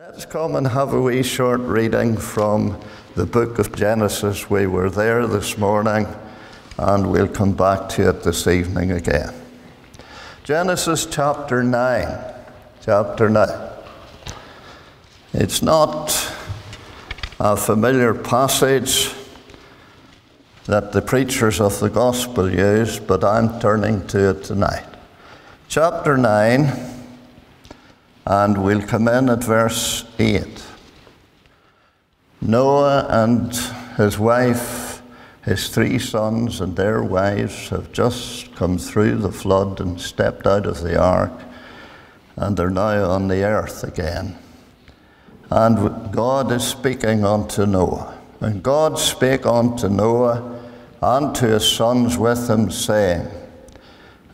Let's come and have a wee short reading from the book of Genesis. We were there this morning and we'll come back to it this evening again. Genesis chapter 9. Chapter 9. It's not a familiar passage that the preachers of the gospel use, but I'm turning to it tonight. Chapter 9. And we'll come in at verse 8. Noah and his wife, his three sons and their wives have just come through the flood and stepped out of the ark, and they're now on the earth again. And God is speaking unto Noah. And God spake unto Noah and to his sons with him, saying,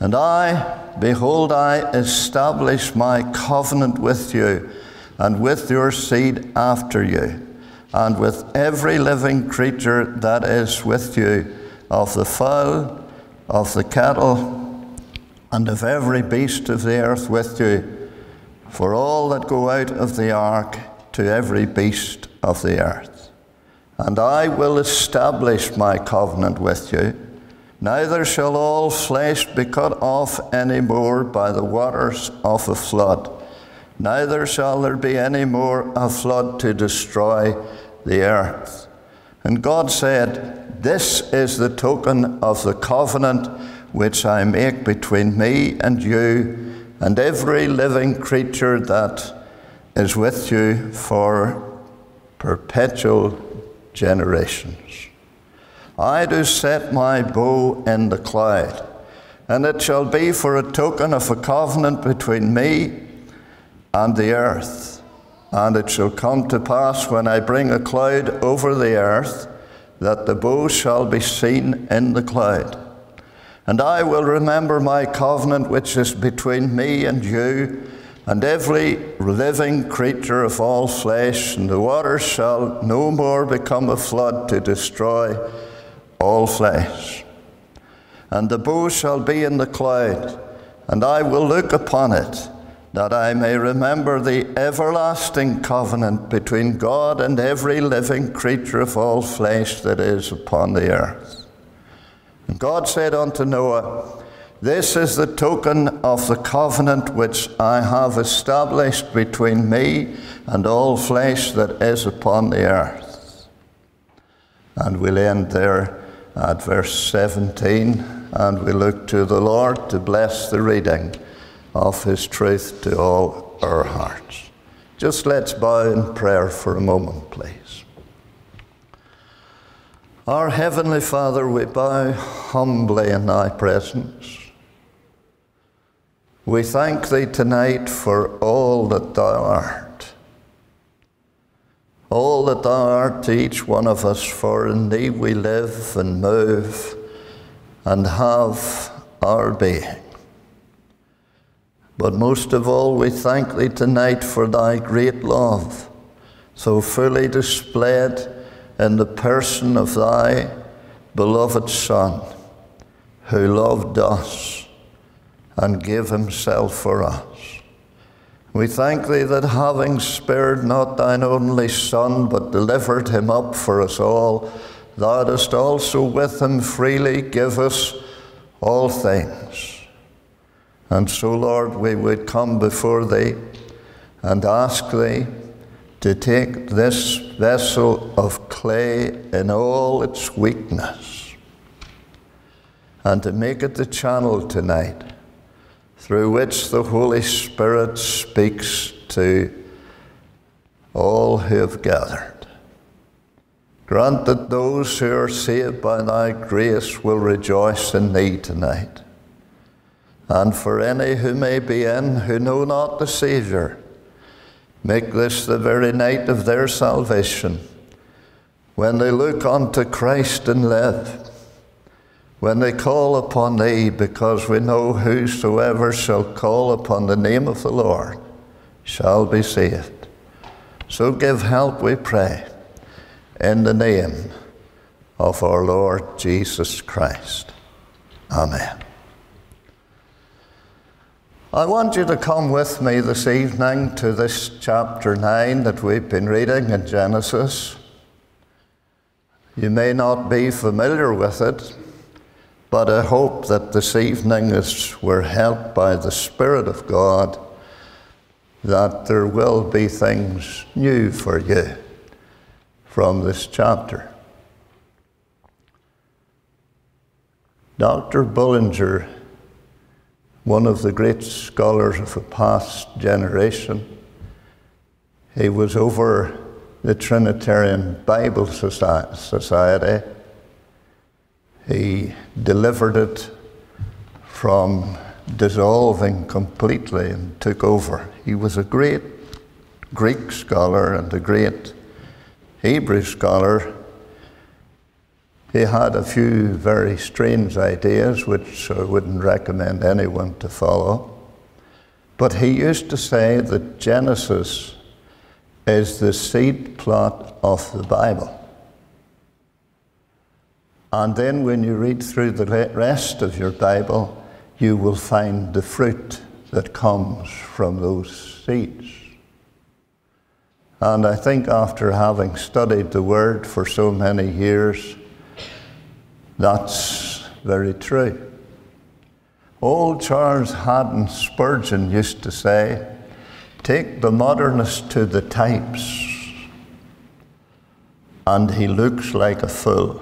And I, behold, I establish my covenant with you, and with your seed after you, and with every living creature that is with you, of the fowl, of the cattle, and of every beast of the earth with you, for all that go out of the ark, to every beast of the earth. And I will establish my covenant with you, neither shall all flesh be cut off any more by the waters of a flood, neither shall there be any more a flood to destroy the earth. And God said, This is the token of the covenant which I make between me and you, and every living creature that is with you for perpetual generations. I do set my bow in the cloud, and it shall be for a token of a covenant between me and the earth. And it shall come to pass when I bring a cloud over the earth, that the bow shall be seen in the cloud. And I will remember my covenant which is between me and you, and every living creature of all flesh, and the waters shall no more become a flood to destroy all flesh. And the bow shall be in the cloud, and I will look upon it, that I may remember the everlasting covenant between God and every living creature of all flesh that is upon the earth. And God said unto Noah, This is the token of the covenant which I have established between me and all flesh that is upon the earth. And we'll end there at verse 17, and we look to the Lord to bless the reading of His truth to all our hearts. Just let's bow in prayer for a moment, please. Our Heavenly Father, we bow humbly in Thy presence. We thank Thee tonight for all that Thou art. All that Thou art to each one of us, for in Thee we live and move and have our being. But most of all, we thank Thee tonight for Thy great love, so fully displayed in the person of Thy beloved Son, who loved us and gave Himself for us. We thank Thee that having spared not Thine only Son, but delivered Him up for us all, Thou dost also with Him freely give us all things. And so, Lord, we would come before Thee and ask Thee to take this vessel of clay in all its weakness and to make it the channel tonight through which the Holy Spirit speaks to all who have gathered. Grant that those who are saved by Thy grace will rejoice in Thee tonight. And for any who may be in who know not the Saviour, make this the very night of their salvation, when they look unto Christ and live, when they call upon Thee, because we know whosoever shall call upon the name of the Lord shall be saved. So give help, we pray, in the name of our Lord Jesus Christ. Amen. I want you to come with me this evening to this chapter 9 that we've been reading in Genesis. You may not be familiar with it, but I hope that this evening, as we're helped by the Spirit of God, that there will be things new for you from this chapter. Dr. Bullinger, one of the great scholars of a past generation, he was over the Trinitarian Bible Society. He delivered it from dissolving completely and took over. He was a great Greek scholar and a great Hebrew scholar. He had a few very strange ideas, which I wouldn't recommend anyone to follow. But he used to say that Genesis is the seed plot of the Bible. And then when you read through the rest of your Bible, you will find the fruit that comes from those seeds. And I think after having studied the Word for so many years, that's very true. Old Charles Haddon Spurgeon used to say, "Take the modernist to the types, and he looks like a fool."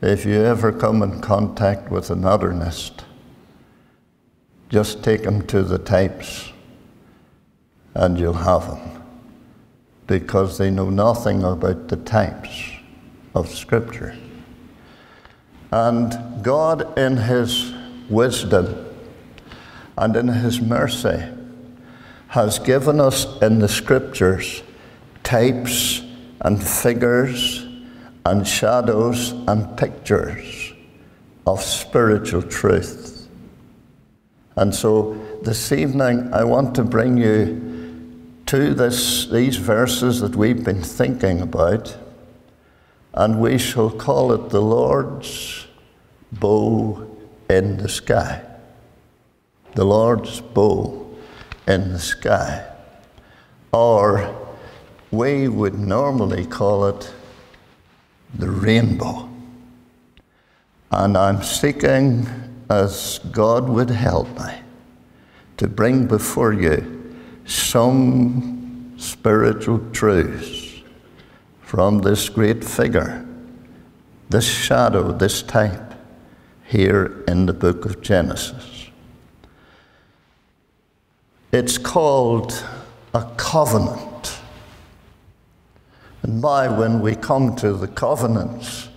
If you ever come in contact with a modernist, just take him to the types and you'll have him, because they know nothing about the types of Scripture. And God, in His wisdom and in His mercy, has given us in the Scriptures types and figures and shadows and pictures of spiritual truth. And so this evening I want to bring you to these verses that we've been thinking about, and we shall call it the Lord's bow in the sky. The Lord's bow in the sky. Or we would normally call it the rainbow. And I'm seeking, as God would help me, to bring before you some spiritual truths from this great figure, this shadow, this type, here in the book of Genesis. It's called a covenant. And by when we come to the covenants,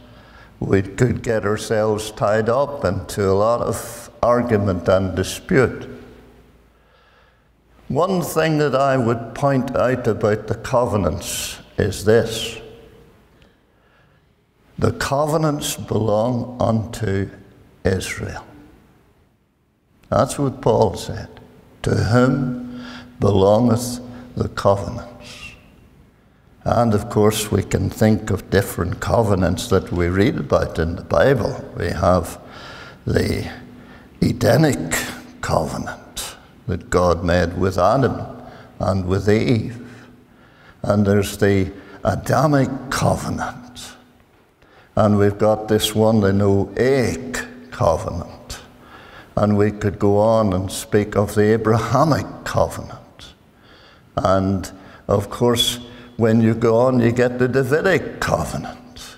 we could get ourselves tied up into a lot of argument and dispute. One thing that I would point out about the covenants is this: the covenants belong unto Israel. That's what Paul said. To whom belongeth the covenant? And of course, we can think of different covenants that we read about in the Bible. We have the Edenic covenant that God made with Adam and with Eve. And there's the Adamic covenant. And we've got this one, the Noahic covenant. And we could go on and speak of the Abrahamic covenant. And of course, when you go on, you get the Davidic covenant,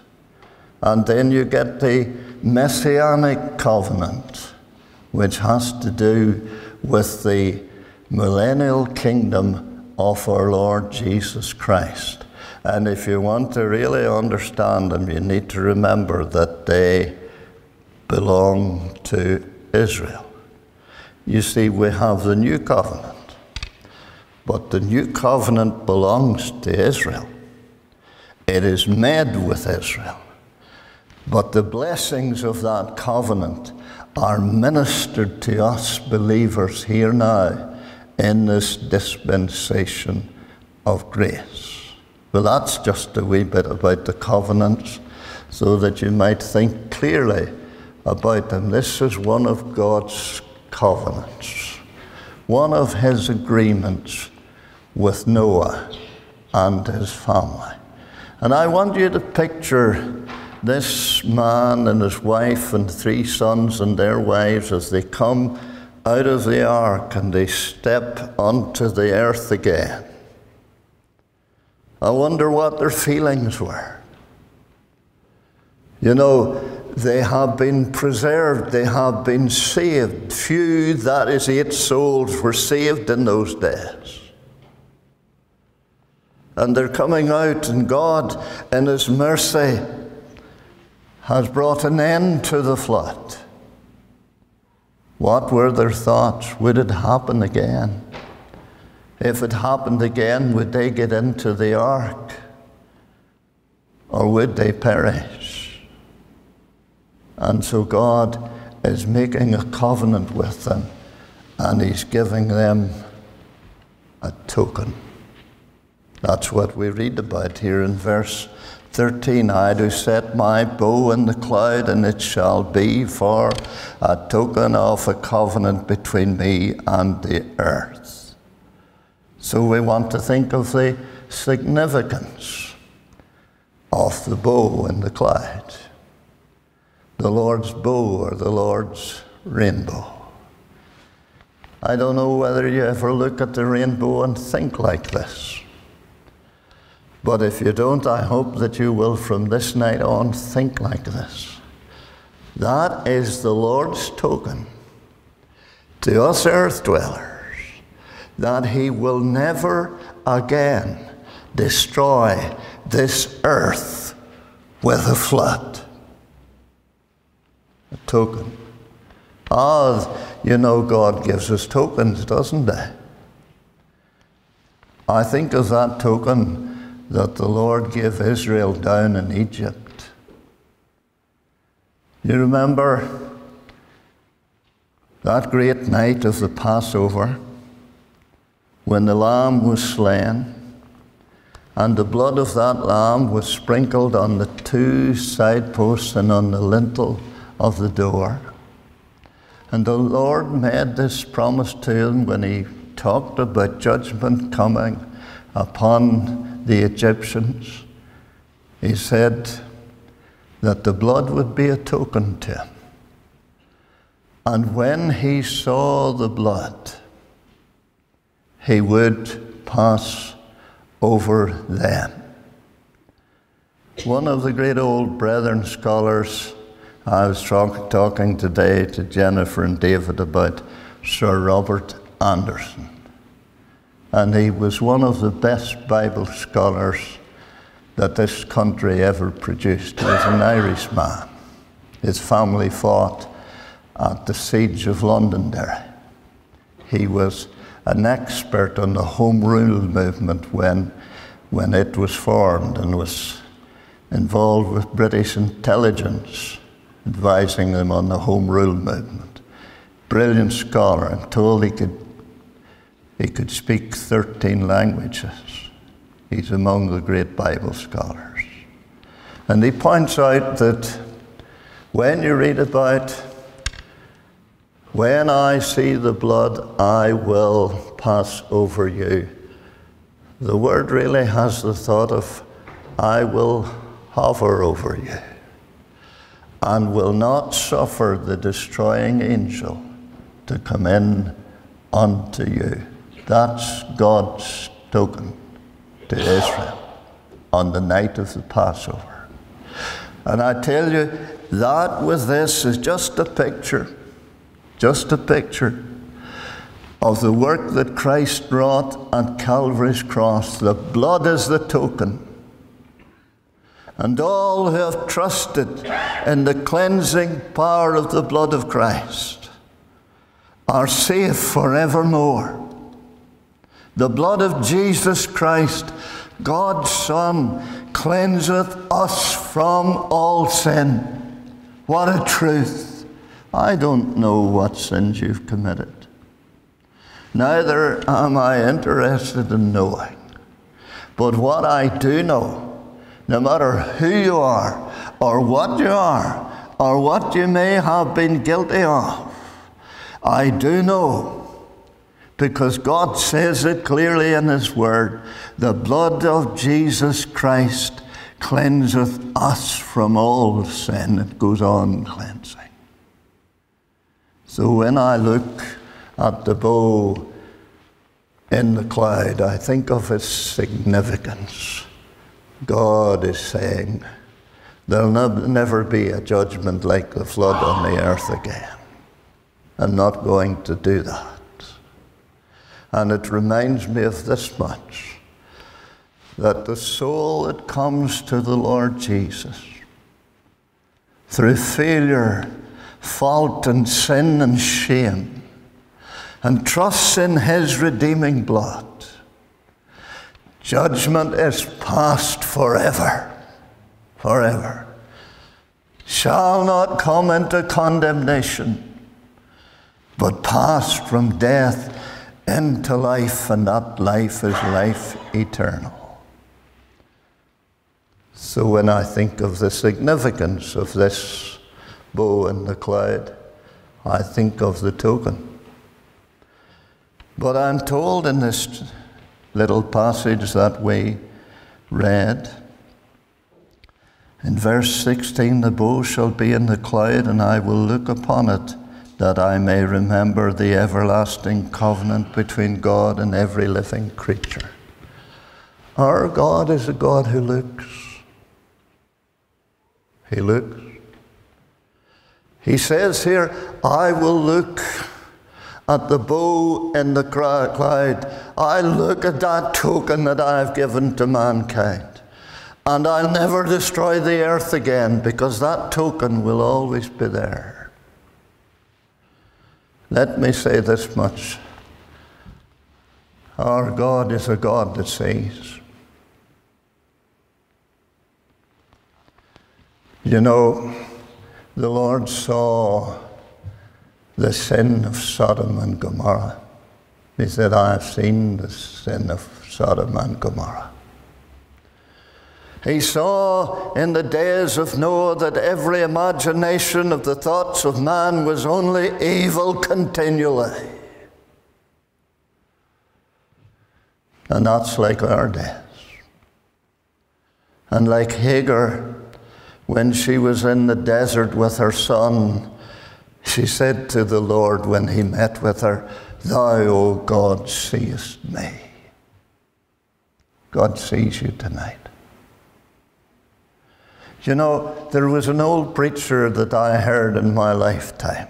and then you get the Messianic covenant, which has to do with the millennial kingdom of our Lord Jesus Christ. And if you want to really understand them, you need to remember that they belong to Israel. You see, we have the new covenant. But the new covenant belongs to Israel. It is made with Israel. But the blessings of that covenant are ministered to us believers here now in this dispensation of grace. Well, that's just a wee bit about the covenants, so that you might think clearly about them. This is one of God's covenants. One of his agreements with Noah and his family. And I want you to picture this man and his wife and three sons and their wives as they come out of the ark and they step onto the earth again. I wonder what their feelings were. You know, they have been preserved, they have been saved. Few, that is 8 souls, were saved in those days. And they're coming out, and God, in His mercy, has brought an end to the flood. What were their thoughts? Would it happen again? If it happened again, would they get into the ark? Or would they perish? And so God is making a covenant with them, and He's giving them a token. That's what we read about here in verse 13. I do set my bow in the cloud, and it shall be for a token of a covenant between me and the earth. So we want to think of the significance of the bow in the cloud. The Lord's bow or the Lord's rainbow. I don't know whether you ever look at the rainbow and think like this. But if you don't, I hope that you will from this night on think like this. That is the Lord's token to us earth dwellers that He will never again destroy this earth with a flood. A token. You know, God gives us tokens, doesn't He? I think of that token that the Lord gave Israel down in Egypt. You remember that great night of the Passover when the lamb was slain and the blood of that lamb was sprinkled on the 2 side posts and on the lintel of the door. And the Lord made this promise to him when He talked about judgment coming upon the Egyptians. He said that the blood would be a token to him. And when he saw the blood, he would pass over them. One of the great old brethren scholars, I was talking today to Jennifer and David about Sir Robert Anderson. And he was one of the best Bible scholars that this country ever produced. He was an Irishman. His family fought at the siege of Londonderry. He was an expert on the Home Rule Movement when it was formed and was involved with British intelligence, advising them on the Home Rule Movement. Brilliant scholar, and told he could speak 13 languages. He's among the great Bible scholars. And he points out that when you read about, when I see the blood, I will pass over you. The word really has the thought of, I will hover over you and will not suffer the destroying angel to come in unto you. That's God's token to Israel on the night of the Passover. And I tell you, that with this is just a picture of the work that Christ wrought at Calvary's cross. The blood is the token. And all who have trusted in the cleansing power of the blood of Christ are safe forevermore. The blood of Jesus Christ, God's Son, cleanseth us from all sin. What a truth. I don't know what sins you've committed. Neither am I interested in knowing. But what I do know, no matter who you are, or what you may have been guilty of, I do know, because God says it clearly in His Word, the blood of Jesus Christ cleanseth us from all sin. It goes on cleansing. So when I look at the bow in the cloud, I think of its significance. God is saying, there'll never be a judgment like the flood on the earth again. I'm not going to do that. And it reminds me of this much, that the soul that comes to the Lord Jesus through failure, fault, and sin and shame, and trusts in His redeeming blood, judgment is past forever, forever. Shall not come into condemnation, but passed from death into life, and that life is life eternal. So when I think of the significance of this bow in the cloud, I think of the token. But I'm told in this little passage that we read, in verse 16, the bow shall be in the cloud, and I will look upon it, that I may remember the everlasting covenant between God and every living creature. Our God is a God who looks. He looks. He says here, I will look at the bow in the cloud. I look at that token that I have given to mankind. And I'll never destroy the earth again, because that token will always be there. Let me say this much. Our God is a God that sees. You know, the Lord saw the sin of Sodom and Gomorrah. He said, I have seen the sin of Sodom and Gomorrah. He saw in the days of Noah that every imagination of the thoughts of man was only evil continually. And that's like our days. And like Hagar, when she was in the desert with her son, she said to the Lord when He met with her, Thou, O God, seest me. God sees you tonight. You know, there was an old preacher that I heard in my lifetime.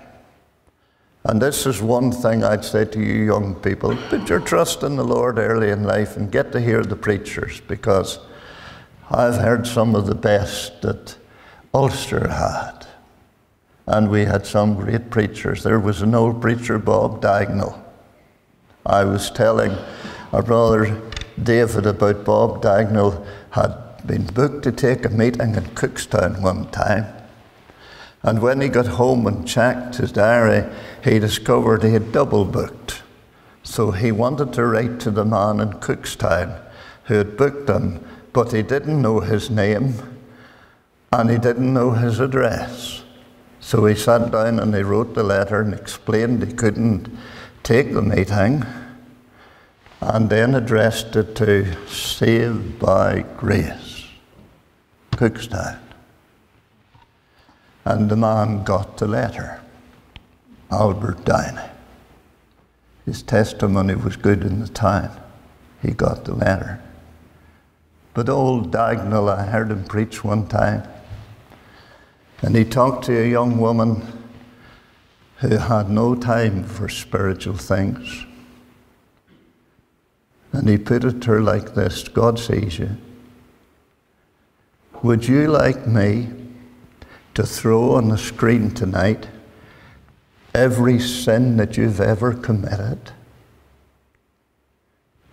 And this is one thing I'd say to you young people. Put your trust in the Lord early in life and get to hear the preachers, because I've heard some of the best that Ulster had. And we had some great preachers. There was an old preacher, Bob Dagnall. I was telling our brother David about Bob Dagnall had been booked to take a meeting in Cookstown one time, and when he got home and checked his diary, he discovered he had double booked. So he wanted to write to the man in Cookstown who had booked him, but he didn't know his name and he didn't know his address. So he sat down and he wrote the letter and explained he couldn't take the meeting, and then addressed it to Saved by Grace, Cookstown. And the man got the letter, Albert Downey. His testimony was good in the time. He got the letter. But old Dagnall, I heard him preach one time, and he talked to a young woman who had no time for spiritual things. And he put it to her like this, God sees you. Would you like me to throw on the screen tonight every sin that you've ever committed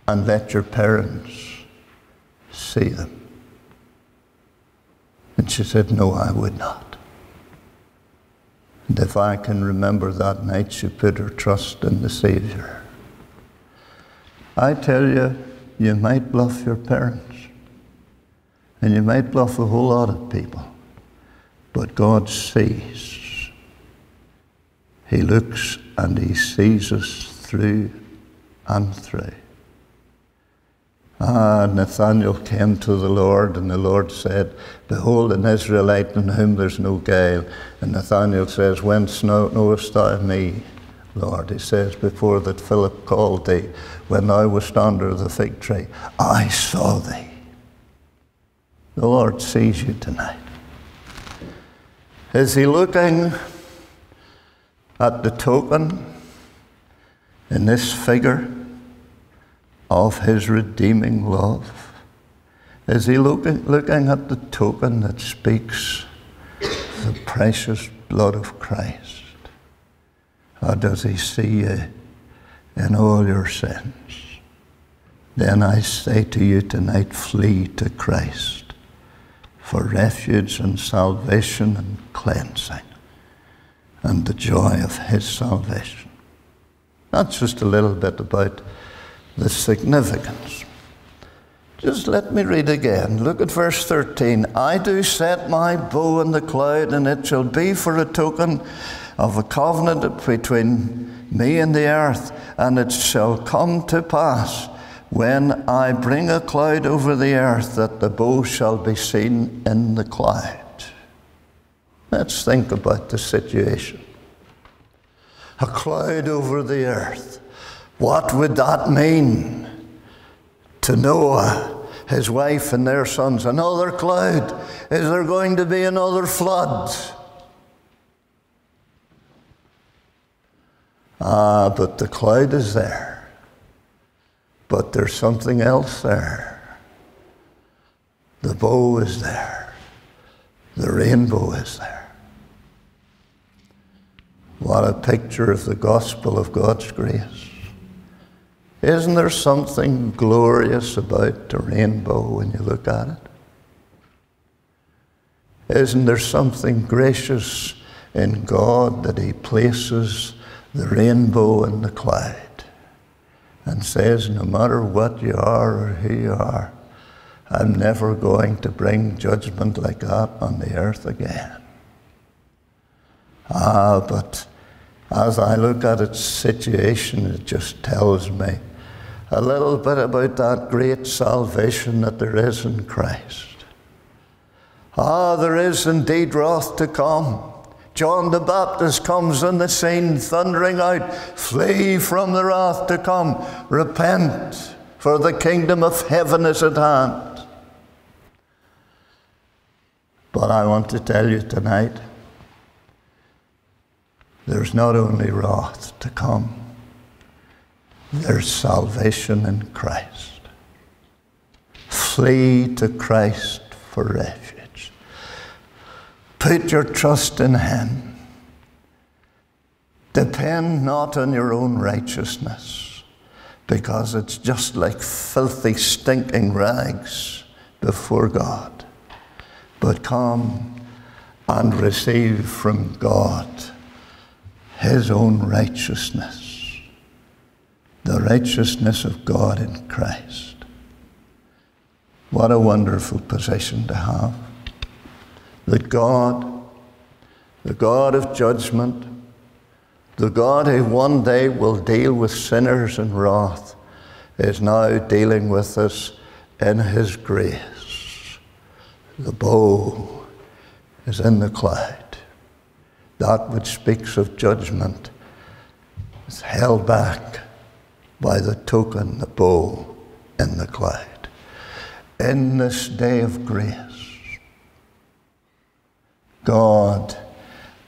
and let your parents see them? And she said, no, I would not. And if I can remember that night, she put her trust in the Savior. I tell you, you might bluff your parents, and you might bluff a whole lot of people, but God sees. He looks and he sees us through and through. Ah, Nathaniel came to the Lord, and the Lord said, "Behold, an Israelite in whom there's no guile." And Nathaniel says, "Whence knowest thou me, Lord?" He says, "Before that Philip called thee, when thou wast under the fig tree, I saw thee." The Lord sees you tonight. Is he looking at the token in this figure of his redeeming love? Is he looking at the token that speaks the precious blood of Christ? Or does he see you in all your sins? Then I say to you tonight, flee to Christ for refuge and salvation and cleansing and the joy of his salvation. That's just a little bit about the significance. Just let me read again. Look at verse 13. "I do set my bow in the cloud, and it shall be for a token of a covenant between me and the earth. And it shall come to pass, when I bring a cloud over the earth, that the bow shall be seen in the cloud." Let's think about the situation. A cloud over the earth. What would that mean to Noah, his wife, and their sons? Another cloud? Is there going to be another flood? Ah, but the cloud is there. But there's something else there. The bow is there. The rainbow is there. What a picture of the gospel of God's grace. Isn't there something glorious about the rainbow when you look at it? Isn't there something gracious in God that he places the rainbow in the cloud and says, no matter what you are or who you are, I'm never going to bring judgment like that on the earth again. Ah, but as I look at its situation, it just tells me a little bit about that great salvation that there is in Christ. Ah, there is indeed wrath to come. John the Baptist comes on the scene, thundering out, "Flee from the wrath to come. Repent, for the kingdom of heaven is at hand." But I want to tell you tonight, there's not only wrath to come, there's salvation in Christ. Flee to Christ for refuge. Put your trust in him. Depend not on your own righteousness, because it's just like filthy, stinking rags before God. But come and receive from God his own righteousness, the righteousness of God in Christ. What a wonderful position to have. That God, the God of judgment, the God who one day will deal with sinners in wrath, is now dealing with us in his grace. The bow is in the cloud. That which speaks of judgment is held back by the token, the bow, in the cloud. In this day of grace, God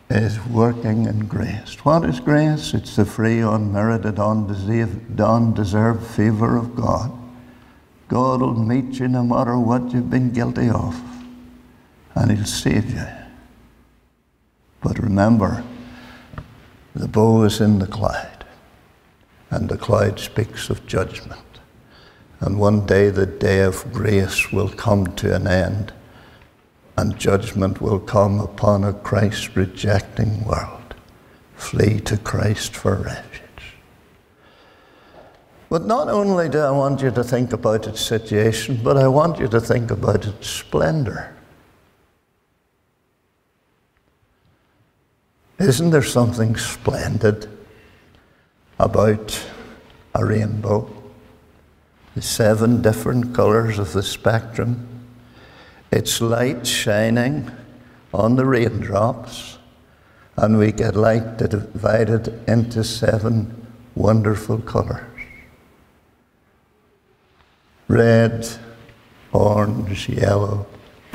is working in grace. What is grace? It's the free, unmerited, undeserved favor of God. God will meet you no matter what you've been guilty of, and he'll save you. But remember, the bow is in the cloud, and the cloud speaks of judgment. And one day the day of grace will come to an end, and judgment will come upon a Christ-rejecting world. Flee to Christ for refuge. But not only do I want you to think about its situation, but I want you to think about its splendor. Isn't there something splendid about a rainbow? The 7 different colors of the spectrum. It's light shining on the raindrops, and we get light divided into 7 wonderful colors. Red, orange, yellow,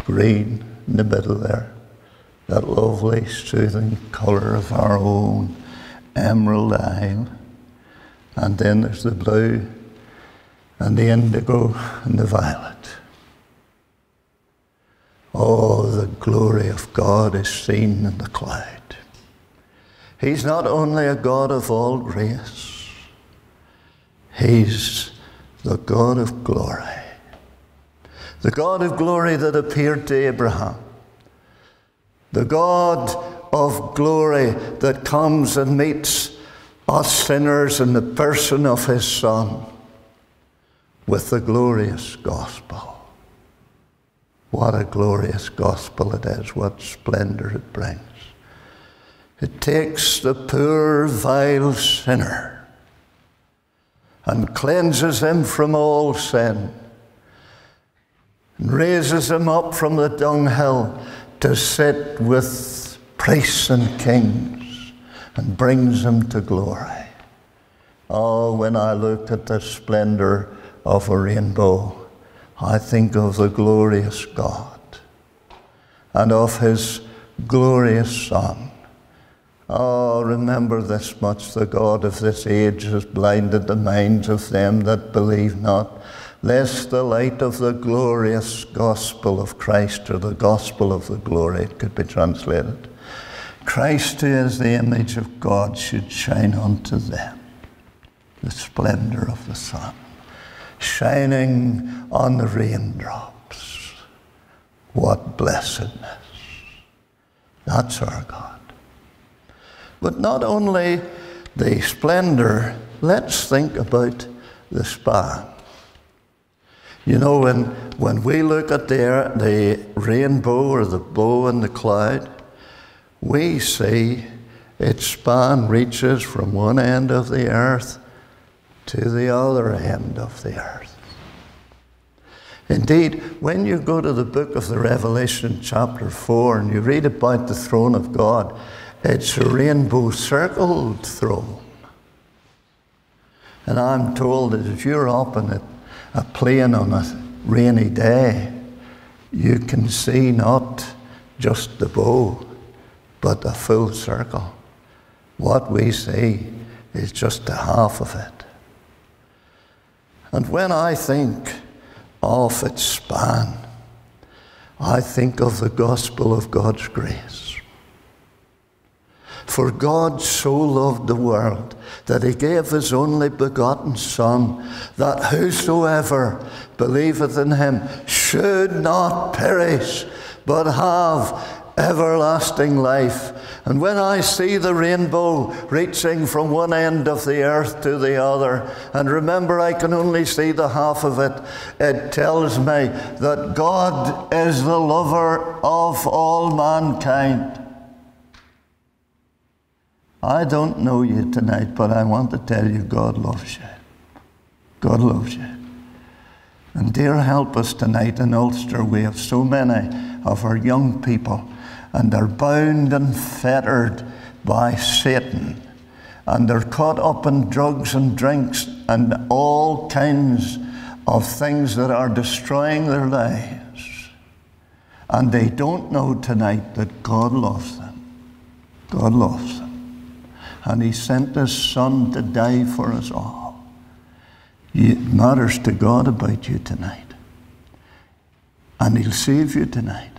green in the middle there. That lovely, soothing color of our own emerald isle. And then there's the blue and the indigo and the violet. Oh, the glory of God is seen in the cloud. He's not only a God of all grace, He's the God of glory. The God of glory that appeared to Abraham. The God of glory that comes and meets us sinners in the person of His Son with the glorious gospel. What a glorious gospel it is, what splendor it brings. It takes the poor, vile sinner and cleanses him from all sin and raises him up from the dunghill to sit with priests and kings and brings them to glory. Oh, when I look at the splendor of a rainbow, I think of the glorious God and of His glorious Son. Oh, remember this much, the God of this age has blinded the minds of them that believe not, lest the light of the glorious gospel of Christ, or the gospel of the glory, it could be translated, Christ, who is the image of God, should shine unto them. The splendor of the sun, shining on the raindrops. What blessedness. That's our God. But not only the splendor, let's think about the span. You know, when we look at the rainbow or the bow in the cloud, we see its span reaches from one end of the earth to the other end of the earth. Indeed, when you go to the book of the Revelation, chapter 4, and you read about the throne of God, it's a rainbow-circled throne. And I'm told that if you're up in it, a plane on a rainy day, you can see not just the bow, but a full circle. What we see is just the half of it. And when I think of its span, I think of the gospel of God's grace. For God so loved the world that He gave His only begotten Son, that whosoever believeth in Him should not perish, but have everlasting life. And when I see the rainbow reaching from one end of the earth to the other, and remember I can only see the half of it, it tells me that God is the lover of all mankind. I don't know you tonight, but I want to tell you God loves you. God loves you. And dear, help us tonight in Ulster. We have so many of our young people, and they're bound and fettered by Satan. And they're caught up in drugs and drinks and all kinds of things that are destroying their lives. And they don't know tonight that God loves them. God loves them. And He sent His Son to die for us all. It matters to God about you tonight. And He'll save you tonight.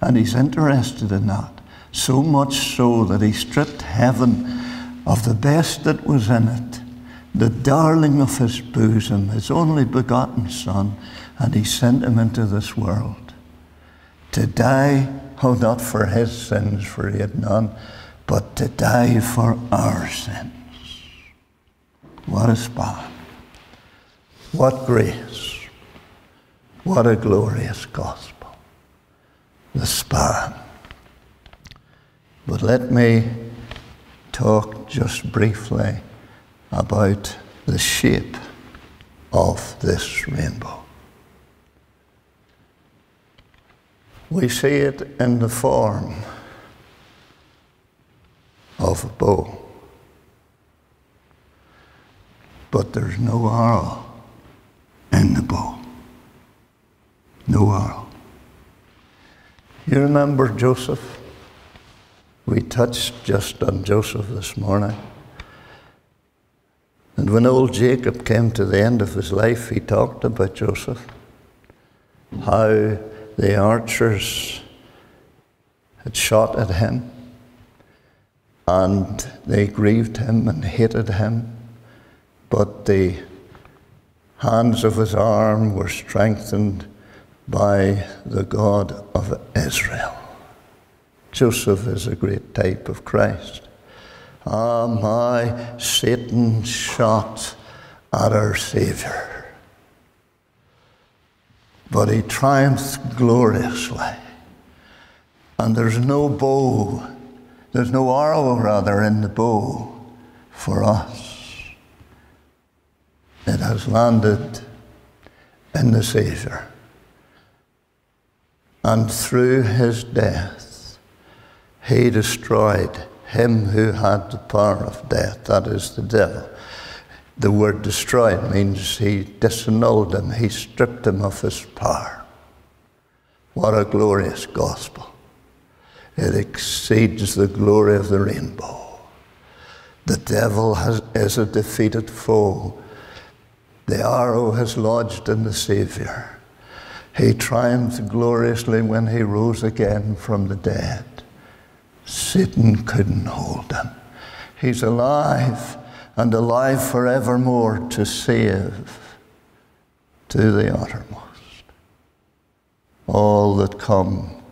And He's interested in that. So much so that He stripped heaven of the best that was in it, the darling of His bosom, His only begotten Son, and He sent Him into this world to die, oh, not for His sins, for He had none, but to die for our sins. What a span. What grace. What a glorious gospel. The span. But let me talk just briefly about the shape of this rainbow. We see it in the form of a bow, but there's no arrow in the bow. No arrow. You remember Joseph? We touched just on Joseph this morning. And when old Jacob came to the end of his life, he talked about Joseph, how the archers had shot at him, and they grieved him and hated him, but the hands of his arm were strengthened by the God of Israel. Joseph is a great type of Christ. Ah, my, Satan shot at our Savior, but he triumphed gloriously. And there's no bow, there's no arrow, rather, in the bow for us. It has landed in the Savior. And through his death, he destroyed him who had the power of death, that is the devil. The word destroyed means he disannulled him, he stripped him of his power. What a glorious gospel. It exceeds the glory of the rainbow. The devil is a defeated foe. The arrow has lodged in the Savior. He triumphed gloriously when he rose again from the dead. Satan couldn't hold him. He's alive, and alive forevermore to save to the uttermost all that come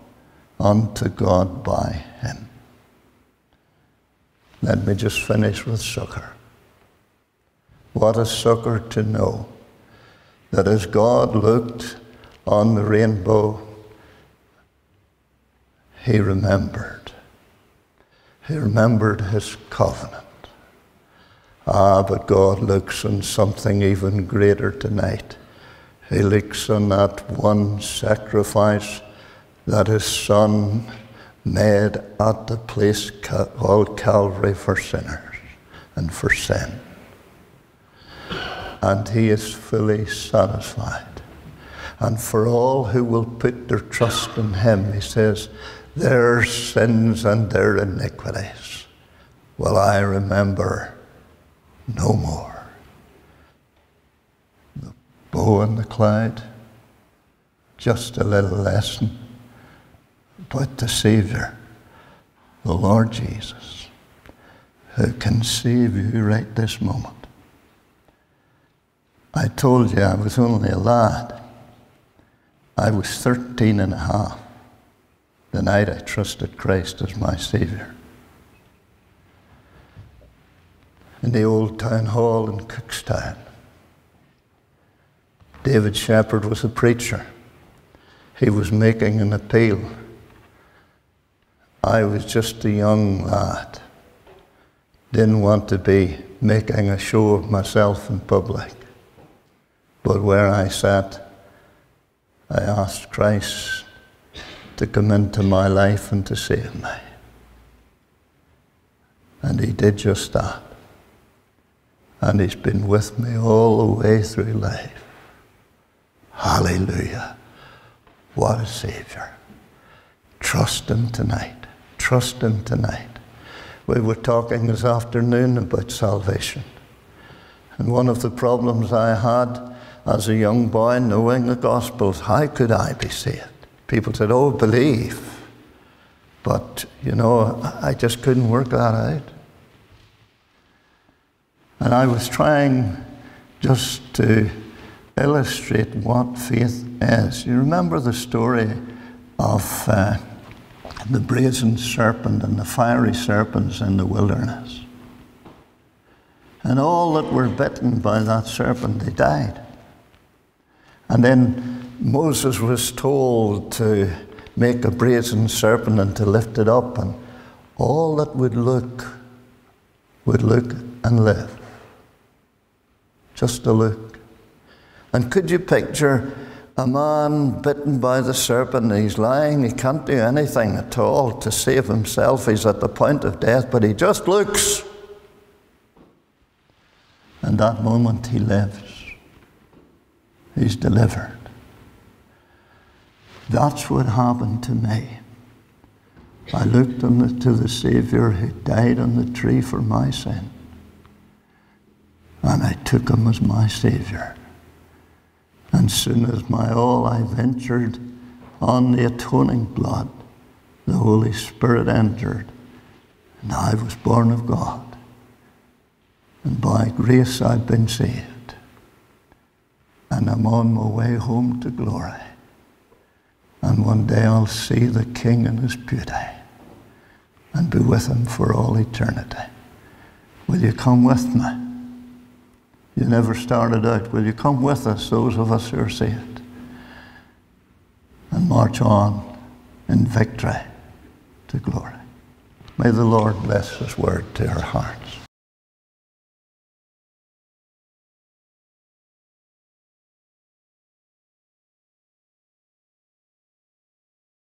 unto God by him. Let me just finish with succor. What a succor to know that as God looked on the rainbow, he remembered. He remembered his covenant. Ah, but God looks on something even greater tonight. He looks on that one sacrifice that his Son made at the place called Calvary for sinners and for sin. And he is fully satisfied. And for all who will put their trust in him, he says, their sins and their iniquities will I remember no more. The bow and the cloud, just a little lesson about the Savior, the Lord Jesus, who can save you right this moment. I told you I was only a lad. I was 13 and a half. The night I trusted Christ as my Savior. In the old town hall in Cookstown, David Shepherd was a preacher. He was making an appeal. I was just a young lad. Didn't want to be making a show of myself in public. But where I sat, I asked Christ to come into my life and to save me. And he did just that. And he's been with me all the way through life. Hallelujah. What a Savior. Trust him tonight. Trust him tonight. We were talking this afternoon about salvation. And one of the problems I had as a young boy knowing the Gospels, how could I be saved? People said, oh, believe. But, you know, I just couldn't work that out. And I was trying just to illustrate what faith is. You remember the story of the brazen serpent and the fiery serpents in the wilderness. And all that were bitten by that serpent, they died. And then Moses was told to make a brazen serpent and to lift it up, and all that would look and live. Just a look. And could you picture a man bitten by the serpent? He's lying, he can't do anything at all to save himself. He's at the point of death, but he just looks. And that moment he lives. He's delivered. That's what happened to me. I looked to the Savior who died on the tree for my sin. And I took him as my Savior. And soon as my all, I ventured on the atoning blood. The Holy Spirit entered, and I was born of God. And by grace I've been saved. And I'm on my way home to glory. And one day I'll see the King in his beauty and be with him for all eternity. Will you come with me? You never started out. Will you come with us, those of us who are saved, and march on in victory to glory? May the Lord bless his word to our hearts.